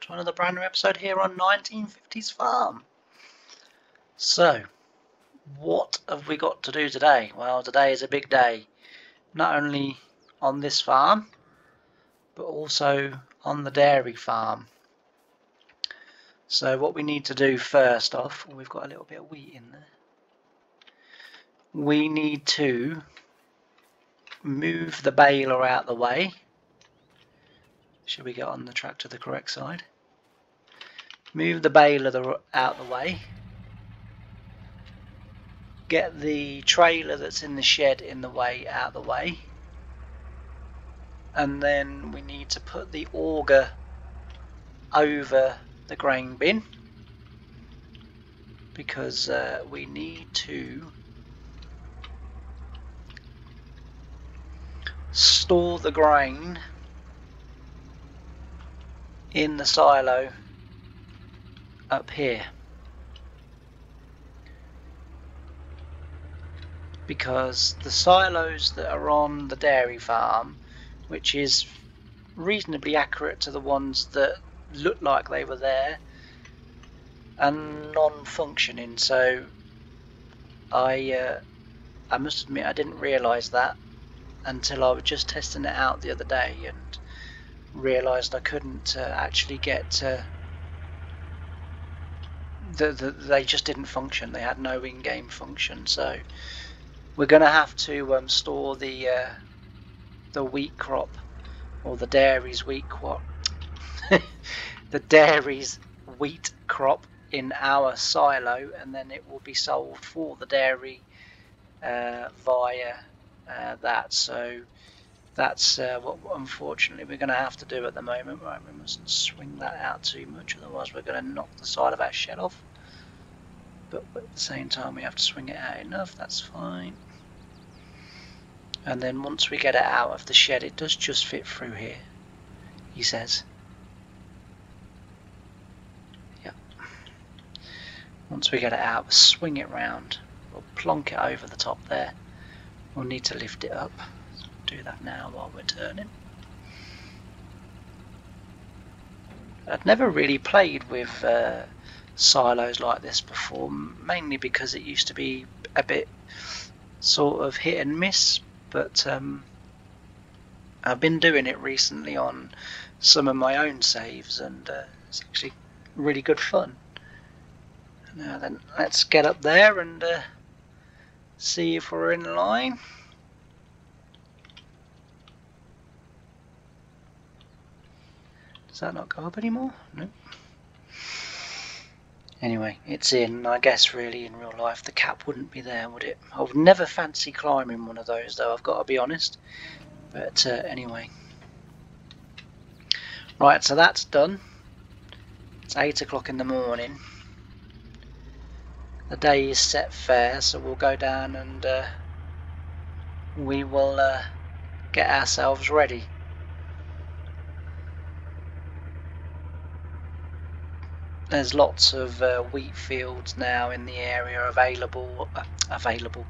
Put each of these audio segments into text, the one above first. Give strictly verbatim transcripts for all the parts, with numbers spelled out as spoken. back to another brand new episode here on nineteen fifties Farm. So, what have we got to do today? Well, today is a big day, not only on this farm, but also on the dairy farm. So what we need to do first off, we've got a little bit of wheat in there. We need to move the baler out the way. Should we get on the tractor the correct side? Move the baler the, out the way. Get the trailer that's in the shed in the way out the way. And then we need to put the auger over the grain bin, because uh, we need to store the grain in the silo up here, because the silos that are on the dairy farm, which is reasonably accurate to the ones that look like they were there, are non-functioning. So I uh, I must admit I didn't realise that until I was just testing it out the other day, and realised I couldn't uh, actually get uh, the, the, they just didn't function. They had no in-game function, so we're going to have to um, store the uh, the wheat crop, or the dairy's wheat crop, the dairy's wheat crop in our silo, and then it will be sold for the dairy uh, via uh, that. So that's uh, what unfortunately we're going to have to do at the moment. Right, we mustn't swing that out too much, otherwise we're going to knock the side of our shed off, but at the same time we have to swing it out enough. That's fine. And then once we get it out of the shed, it does just fit through here, he says. Yep. Once we get it out, we'll swing it round, we'll plonk it over the top there. We'll need to lift it up. Do that now while we're turning. I'd never really played with uh, silos like this before, mainly because it used to be a bit sort of hit and miss, but um, I've been doing it recently on some of my own saves, and uh, it's actually really good fun. Now then, let's get up there and uh, see if we're in line. Does that not go up anymore? No. Anyway, it's in. I guess really in real life the cap wouldn't be there, would it? I would never fancy climbing one of those though, I've got to be honest. But uh, anyway. Right, so that's done. It's eight o'clock in the morning. The day is set fair, so we'll go down and uh, we will uh, get ourselves ready. There's lots of uh, wheat fields now in the area available, uh, available,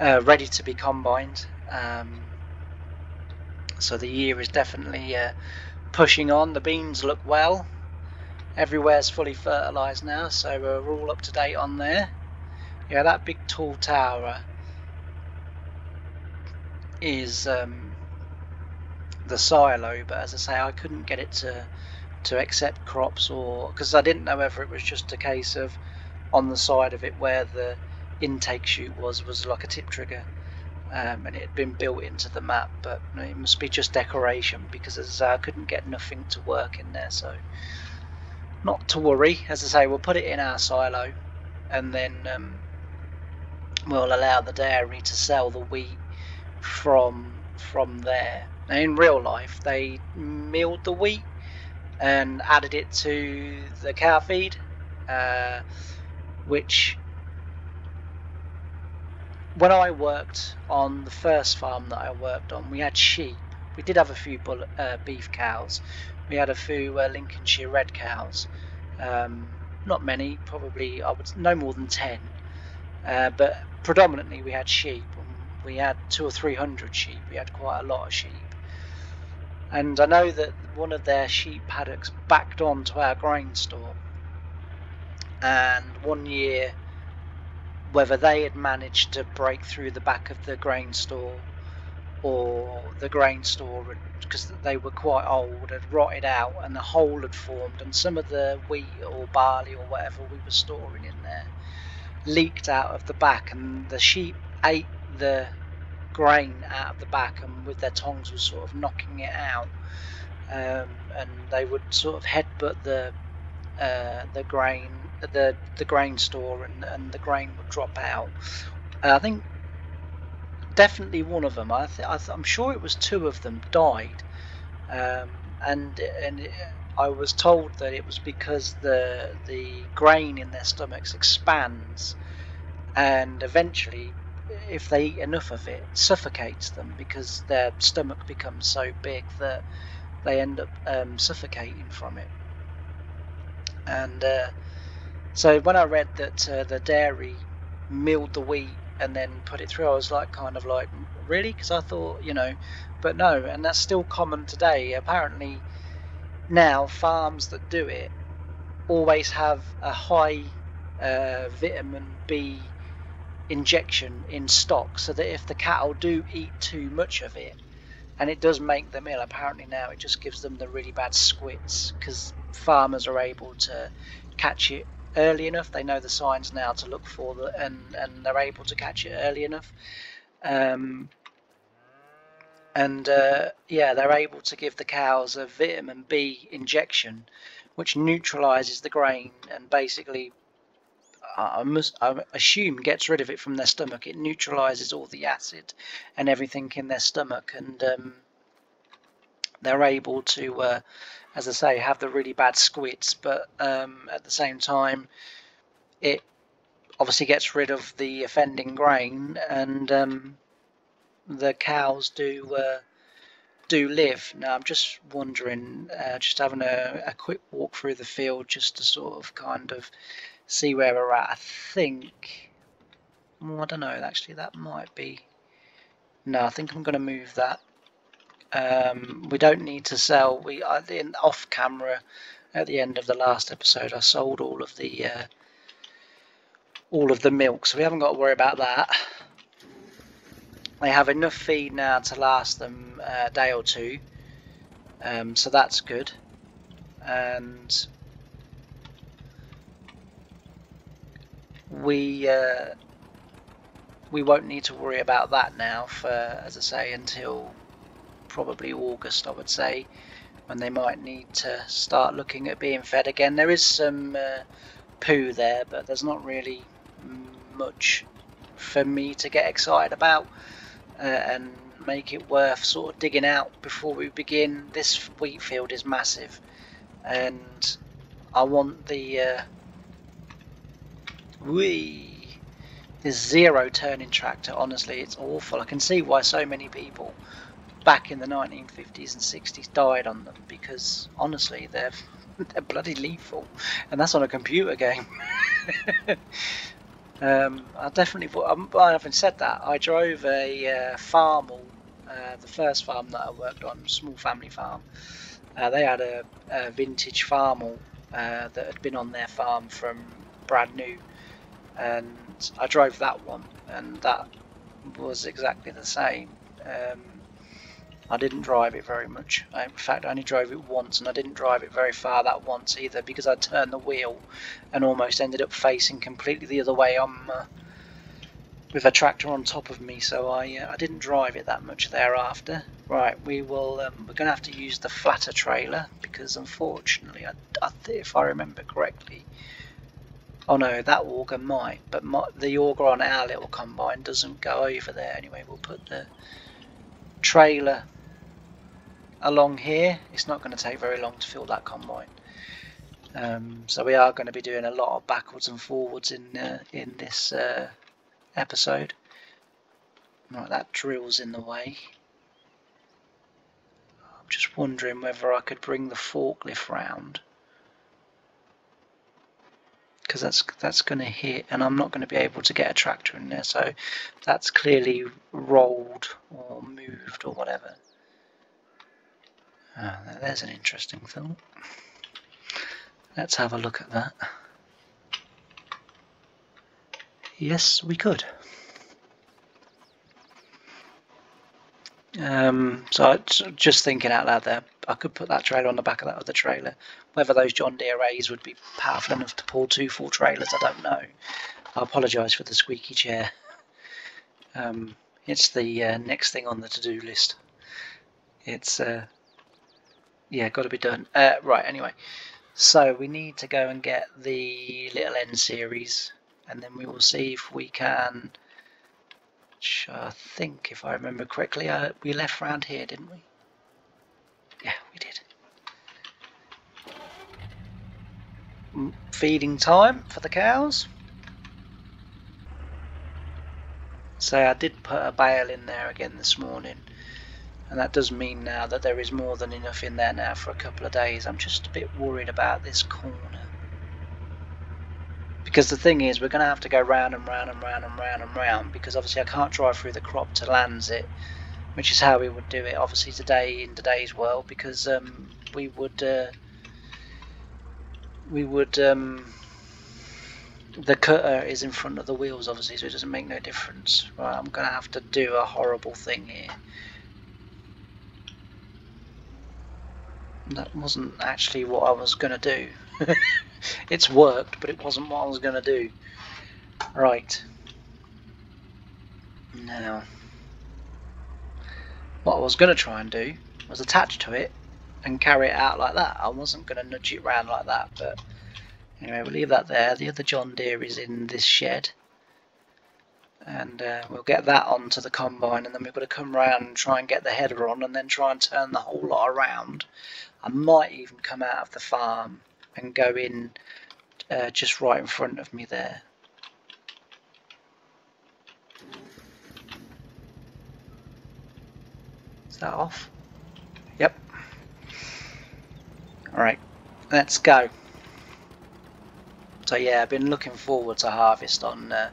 uh, ready to be combined. Um, so the year is definitely uh, pushing on. The beans look well. Everywhere's fully fertilised now, so we're all up to date on there. Yeah, that big tall tower is um, the silo, but as I say, I couldn't get it to. to accept crops, or because I didn't know whether it was just a case of on the side of it where the intake chute was was like a tip trigger, um, and it had been built into the map, but it must be just decoration, because as I, say, I couldn't get nothing to work in there. So not to worry, as I say, we'll put it in our silo, and then um, we'll allow the dairy to sell the wheat from from there. Now in real life they milled the wheat and added it to the cow feed, uh, which when I worked on the first farm that I worked on, we had sheep. We did have a few bull, uh, beef cows. We had a few uh, Lincolnshire red cows, um, not many, probably I would no more than ten, uh, but predominantly we had sheep. We had two or three hundred sheep. We had quite a lot of sheep. And I know that one of their sheep paddocks backed onto our grain store, and one year whether they had managed to break through the back of the grain store or the grain store, because they were quite old, had rotted out and a hole had formed, and some of the wheat or barley or whatever we were storing in there leaked out of the back, and the sheep ate the grain out of the back and with their tongs was sort of knocking it out, um, and they would sort of headbutt the uh, the grain the the grain store, and, and the grain would drop out. uh, I think definitely one of them, I th I th I'm sure it was two of them, died, um, and and it, I was told that it was because the the grain in their stomachs expands, and eventually, if they eat enough of it, suffocates them, because their stomach becomes so big that they end up um, suffocating from it. And uh, so when I read that uh, the dairy milled the wheat and then put it through, I was like, kind of like, really? Because I thought, you know, but no, and that's still common today. Apparently now farms that do it always have a high uh, vitamin B injection in stock, so that if the cattle do eat too much of it and it does make them ill, apparently now it just gives them the really bad squits, because farmers are able to catch it early enough. They know the signs now to look for the, and and they're able to catch it early enough, um, and uh, yeah, they're able to give the cows a vitamin B injection which neutralizes the grain, and basically I must I assume gets rid of it from their stomach. It neutralizes all the acid and everything in their stomach, and um, they're able to, uh, as I say, have the really bad squits, but um, at the same time it obviously gets rid of the offending grain, and um, the cows do uh, do live. Now I'm just wondering, uh, just having a, a quick walk through the field just to sort of kind of see where we're at. I think, well, I don't know, actually that might be, no, I think I'm going to move that. Um, we don't need to sell. We I, in off camera at the end of the last episode I sold all of the uh, all of the milk, so we haven't got to worry about that. They have enough feed now to last them a day or two, um, so that's good. And we uh, we won't need to worry about that now for, as I say, until probably August, I would say, when they might need to start looking at being fed again. There is some uh, poo there, but there's not really much for me to get excited about uh, and make it worth sort of digging out before we begin. This wheat field is massive, and I want the uh, Wee, this zero turning tractor, honestly it's awful. I can see why so many people back in the nineteen fifties and sixties died on them, because honestly they're, they're bloody lethal, and that's on a computer game. um, I definitely, um, having said that, I drove a uh, Farmall, uh, the first farm that I worked on, small family farm. Uh, they had a, a vintage Farmall uh, that had been on their farm from brand new, and I drove that one, and that was exactly the same. um, I didn't drive it very much. I, in fact I only drove it once, and I didn't drive it very far that once either, because I turned the wheel and almost ended up facing completely the other way on, uh, with a tractor on top of me, so I, uh, I didn't drive it that much thereafter. Right, we will, um, we're going to have to use the flatter trailer, because unfortunately I, I th if I remember correctly, oh no, that auger might, but my, the auger on our little combine doesn't go over there. Anyway, we'll put the trailer along here. It's not going to take very long to fill that combine. Um, so we are going to be doing a lot of backwards and forwards in uh, in this uh, episode. Right, that drill's in the way. I'm just wondering whether I could bring the forklift round, because that's that's going to hit, and I'm not going to be able to get a tractor in there, so that's clearly rolled or moved or whatever. Uh, there's an interesting thought. Let's have a look at that. Yes, we could. Um, so I, just thinking out loud there, I could put that trailer on the back of that other trailer. Whether those John Deere A's would be powerful enough to pull two full trailers, I don't know. I apologise for the squeaky chair. Um, it's the uh, next thing on the to-do list. It's, uh, yeah, got to be done. Uh, right, anyway. So we need to go and get the little N series, and then we will see if we can... I think, if I remember correctly, uh, we left round here, didn't we? Yeah, we did. Feeding time for the cows. So I did put a bale in there again this morning, and that does mean now that there is more than enough in there now for a couple of days. I'm just a bit worried about this corner. Because the thing is, we're going to have to go round and round and round and round and round, because obviously I can't drive through the crop to land it, which is how we would do it obviously today in today's world, because um, we would uh, we would um, the cutter is in front of the wheels obviously, so it doesn't make no difference. Right, I'm going to have to do a horrible thing here. That wasn't actually what I was going to do. It's worked, but it wasn't what I was going to do. Right. Now, what I was going to try and do was attach to it and carry it out like that. I wasn't going to nudge it round like that, but anyway, we'll leave that there. The other John Deere is in this shed, and uh, we'll get that onto the combine, and then we've got to come round and try and get the header on, and then try and turn the whole lot around. I might even come out of the farm and go in uh, just right in front of me there. Is that off? Yep. Alright, let's go. So yeah, I've been looking forward to harvest on uh,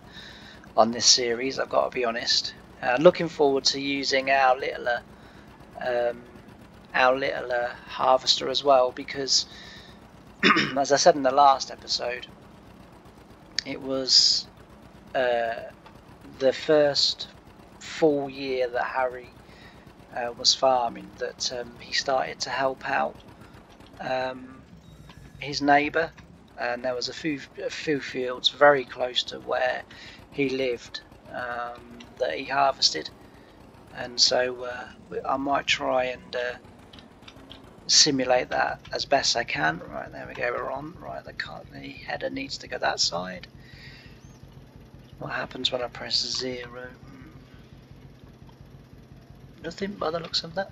on this series, I've got to be honest. Uh, looking forward to using our little uh, um, our little uh, harvester as well, because as I said in the last episode, it was uh, the first full year that Harry uh, was farming that um, he started to help out um, his neighbour, and there was a few, a few fields very close to where he lived um, that he harvested, and so uh, I might try and uh, simulate that as best I can. Right, there we go, we're on. Right, the, the header needs to go that side. What happens when I press zero? Nothing by the looks of that.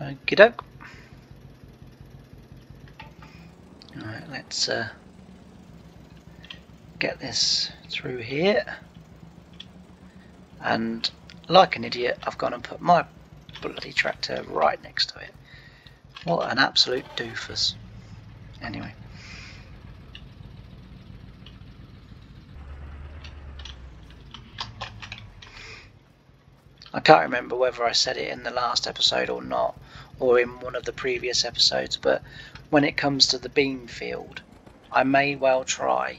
Okie doke. Alright, let's uh, get this through here. And like an idiot, I've gone and put my bloody tractor right next to it. What an absolute doofus. Anyway. I can't remember whether I said it in the last episode or not, or in one of the previous episodes, but when it comes to the bean field, I may well try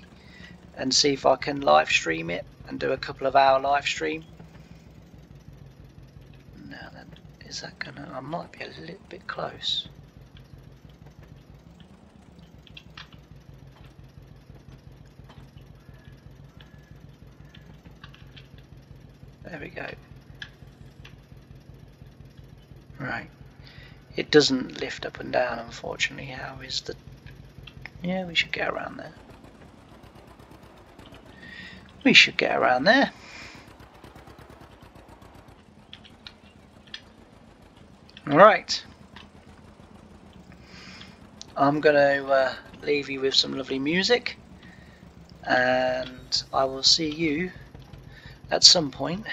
and see if I can live stream it and do a couple of hour live stream. Now then, is that gonna... I might be a little bit close. There we go. Right. It doesn't lift up and down, unfortunately. How is the... Yeah, we should get around there. We should get around there. Alright. I'm going to uh, leave you with some lovely music, and I will see you at some point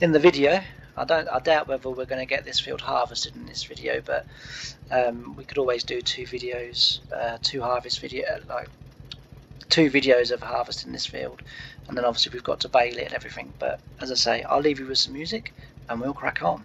in the video. I don't. I doubt whether we're going to get this field harvested in this video, but um, we could always do two videos, uh, two harvest video, like two videos of harvesting this field, and then obviously we've got to bale it and everything. But as I say, I'll leave you with some music, and we'll crack on.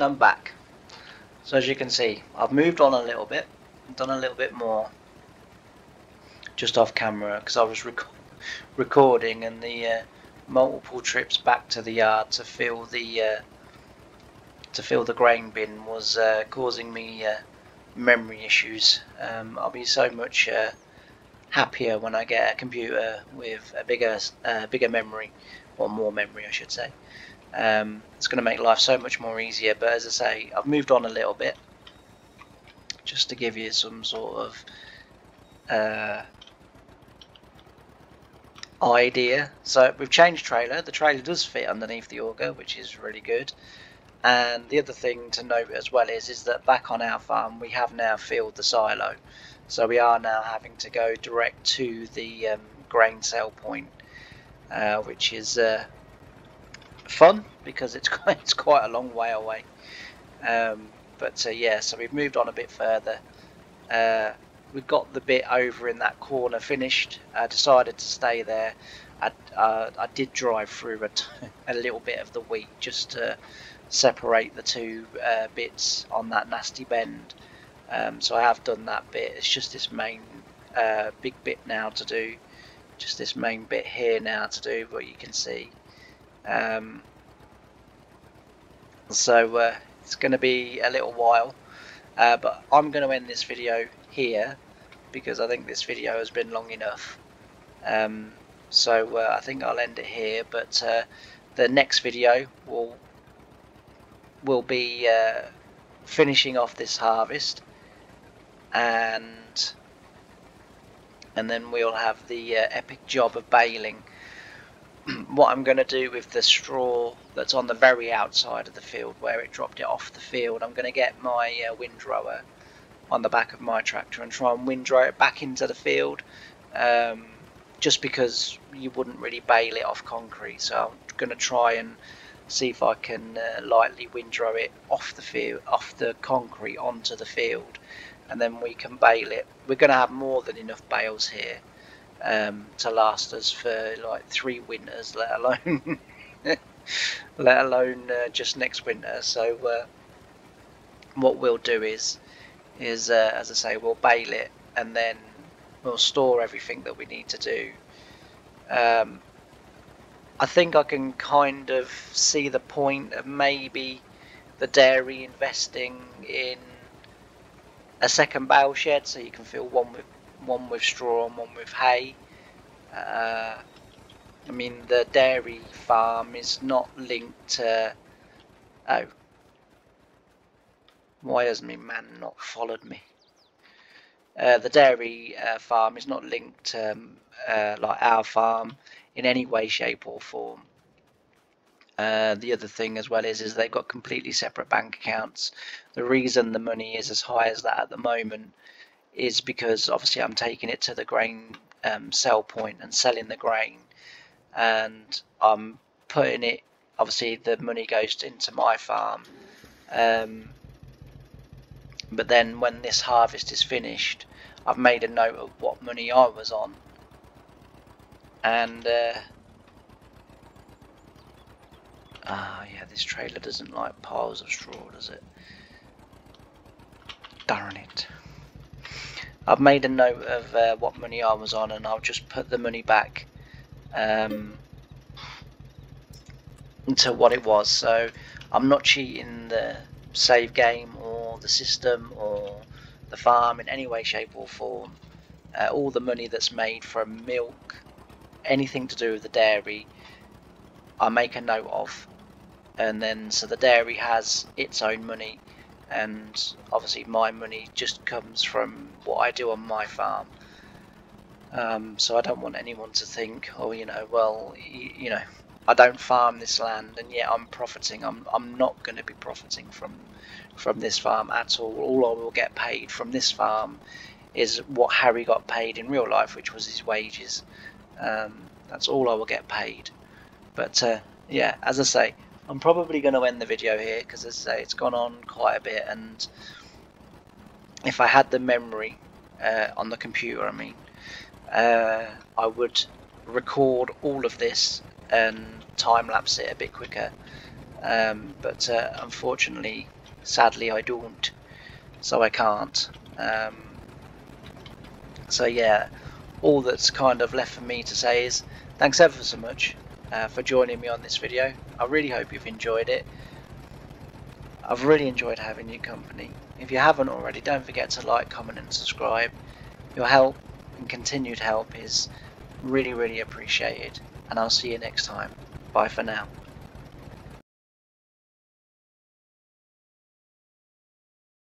and done back. So as you can see, I've moved on a little bit, done a little bit more just off camera because I was rec recording and the uh, multiple trips back to the yard to fill the uh, to fill the grain bin was uh, causing me uh, memory issues. Um, I'll be so much uh, happier when I get a computer with a bigger uh, bigger memory, or more memory I should say. Um, it's going to make life so much more easier, but as I say, I've moved on a little bit just to give you some sort of uh, idea. So we've changed trailer. The trailer does fit underneath the auger, which is really good. And the other thing to note as well is is that back on our farm we have now filled the silo, so we are now having to go direct to the um, grain sale point, uh, which is uh, fun because it's quite, it's quite a long way away. Um, but uh, yeah, so we've moved on a bit further. Uh, we've got the bit over in that corner finished. I decided to stay there. I, uh, I did drive through a, t a little bit of the wheat just to separate the two uh, bits on that nasty bend. Um, so I have done that bit. It's just this main uh, big bit now to do. Just this main bit here now to do, but you can see. Um, so uh, it's going to be a little while, uh, but I'm going to end this video here because I think this video has been long enough. Um, so uh, I think I'll end it here, but uh, the next video will will be uh, finishing off this harvest, and and then we'll have the uh, epic job of baling. What I'm going to do with the straw that's on the very outside of the field where it dropped it off the field, I'm going to get my uh, windrower on the back of my tractor and try and windrow it back into the field, um, just because you wouldn't really bale it off concrete. So I'm going to try and see if I can uh, lightly windrow it off the field, off the concrete onto the field, and then we can bale it. We're going to have more than enough bales here Um, to last us for like three winters, let alone let alone uh, just next winter. So uh, what we'll do is is uh, as I say, we'll bale it and then we'll store everything that we need to do. um, I think I can kind of see the point of maybe the dairy investing in a second bale shed, so you can fill one with one with straw and one with hay. uh, I mean, the dairy farm is not linked to... oh, why has me man not followed me? Uh, the dairy uh, farm is not linked to um, uh, like our farm in any way, shape or form. Uh, the other thing as well is is they've got completely separate bank accounts. The reason the money is as high as that at the moment is because obviously I'm taking it to the grain um, sell point and selling the grain, and I'm putting it, obviously the money goes into my farm, um, but then when this harvest is finished, I've made a note of what money I was on, and uh, ah yeah, this trailer doesn't like piles of straw, does it? Darn it. I've made a note of uh, what money I was on, and I'll just put the money back um, to what it was. So I'm not cheating the save game or the system or the farm in any way, shape or form. Uh, all the money that's made from milk, anything to do with the dairy, I make a note of, and then so the dairy has its own money, and obviously my money just comes from what I do on my farm. Um, so I don't want anyone to think, oh, you know, well, you, you know, I don't farm this land and yet I'm profiting. I'm, I'm not going to be profiting from from this farm at all. All I will get paid from this farm is what Harry got paid in real life, which was his wages. Um, that's all I will get paid. But uh, yeah, as I say, I'm probably going to end the video here because, as I say, it's gone on quite a bit, and if I had the memory uh, on the computer, I mean, uh, I would record all of this and time-lapse it a bit quicker. um, but uh, unfortunately, sadly, I don't, so I can't. Um, so yeah, all that's kind of left for me to say is thanks ever so much uh, for joining me on this video. I really hope you've enjoyed it. I've really enjoyed having you company. If you haven't already, don't forget to like, comment and subscribe. Your help and continued help is really, really appreciated, and I'll see you next time. Bye for now.